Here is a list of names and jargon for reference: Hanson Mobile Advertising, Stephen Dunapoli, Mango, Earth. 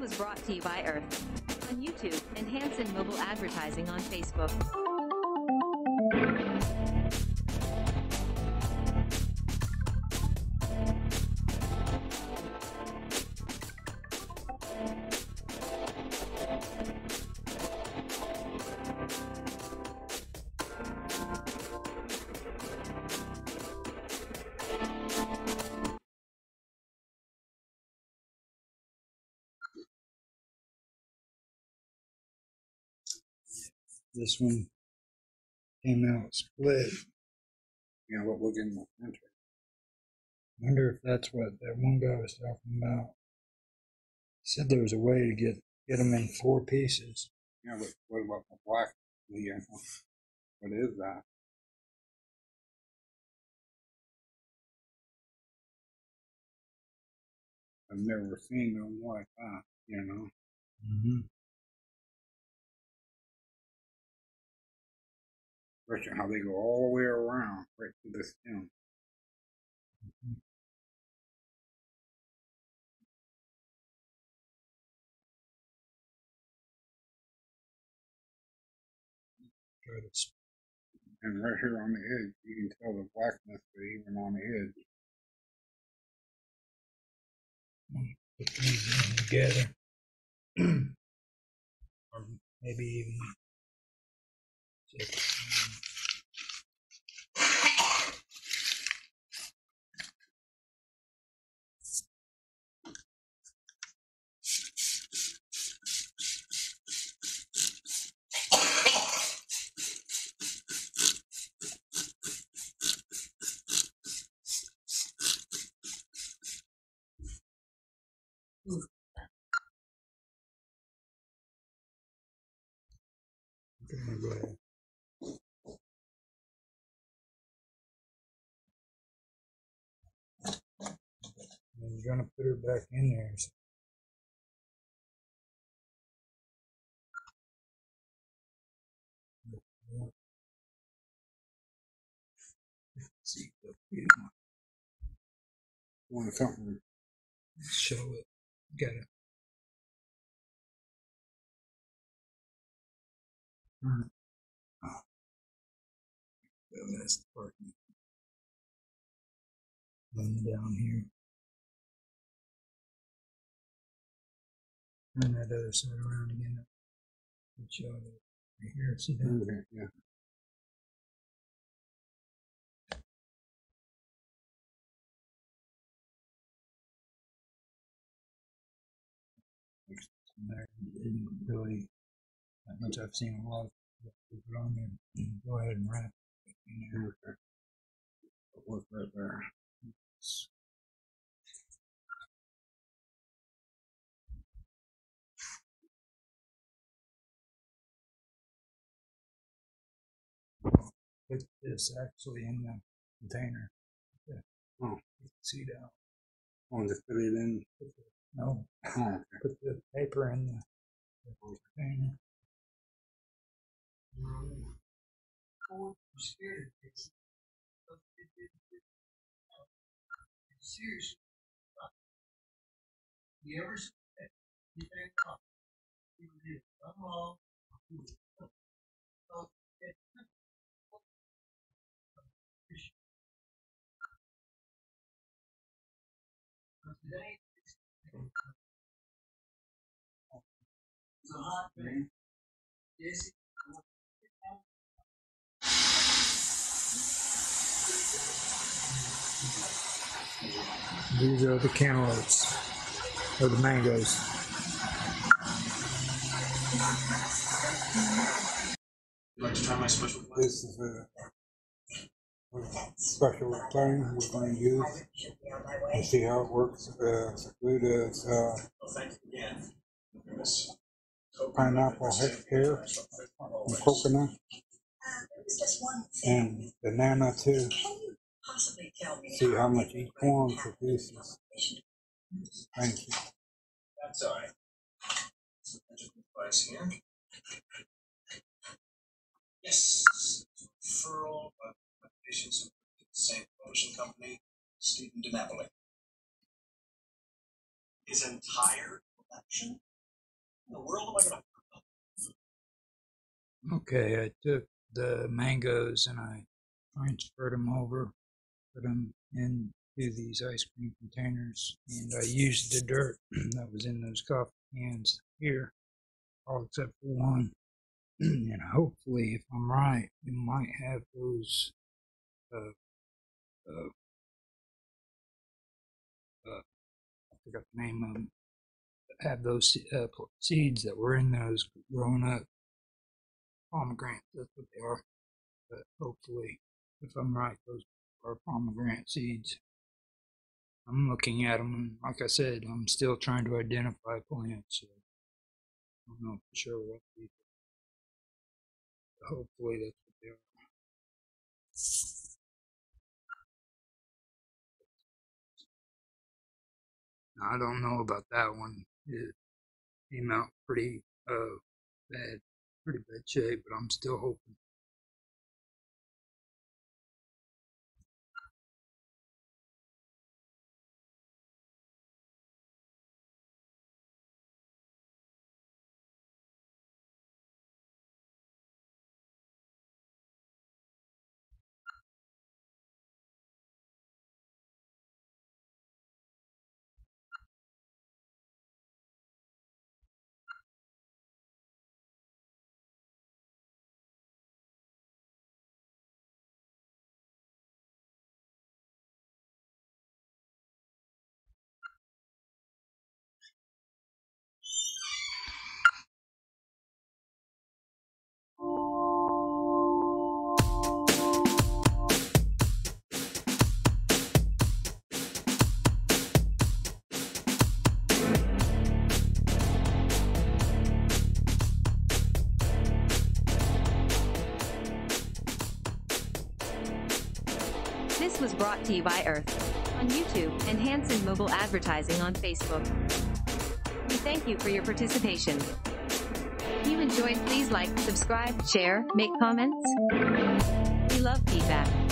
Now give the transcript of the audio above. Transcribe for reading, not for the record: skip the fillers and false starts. This was brought to you by Earth on YouTube and Hanson Mobile Advertising on Facebook. This one came out split. You know what we're getting the center. I wonder if that's what that one guy was talking about. He said there was a way to get them in 4 pieces. Yeah, but what about the black? What is that? I've never seen them like that. You know. Question how they go all the way around right to the stem. And right here on the edge, you can tell the blackness, but even on the edge. Put these together. Or maybe even I'm going to put her back in there. See the beautiful. Want to come show it? Get it. Oh. That's the part. Run down here. Turn that other side around again. And show it right here. See that? Okay, yeah. Really, that much I've seen a lot of people on there. Go ahead and wrap it in there. Work right there. It's put this actually in the container. Yeah. Oh, you can see that. Oh, just put it in. No, oh, put the paper in the container. Oh, seriously, you ever see that? You think, you did. I'm all. It's a hot thing. Yes. These are the cantaloupes or the mangoes. I'd like to try my special plan. This is a special plan we're going to use and see how it works. Food is pineapple hair and coconut and banana too. See how much each one produces. Thank you. That's all right. Some magical device here. Yes. Referral of patients of the same promotion company, Stephen Dunapoli. His entire collection in the world am I going to? Okay, I took the mangoes and I transferred them over, put them into these ice cream containers, and I used the dirt that was in those coffee cans here, all except for one. And hopefully, if I'm right, we might have those I forgot the name of them, have those seeds that were in those growing up. Pomegranates, that's what they are. But hopefully, if I'm right, those are pomegranate seeds. I'm looking at them, and like I said, I'm still trying to identify plants, so I don't know for sure what these are. Hopefully, that's what they are. I don't know about that one. It came out pretty pretty bad shape, but I'm still hoping. This was brought to you by Earth on YouTube and Hanson Mobile Advertising on Facebook. We thank you for your participation. If you enjoyed, please like, subscribe, share, make comments. We love feedback.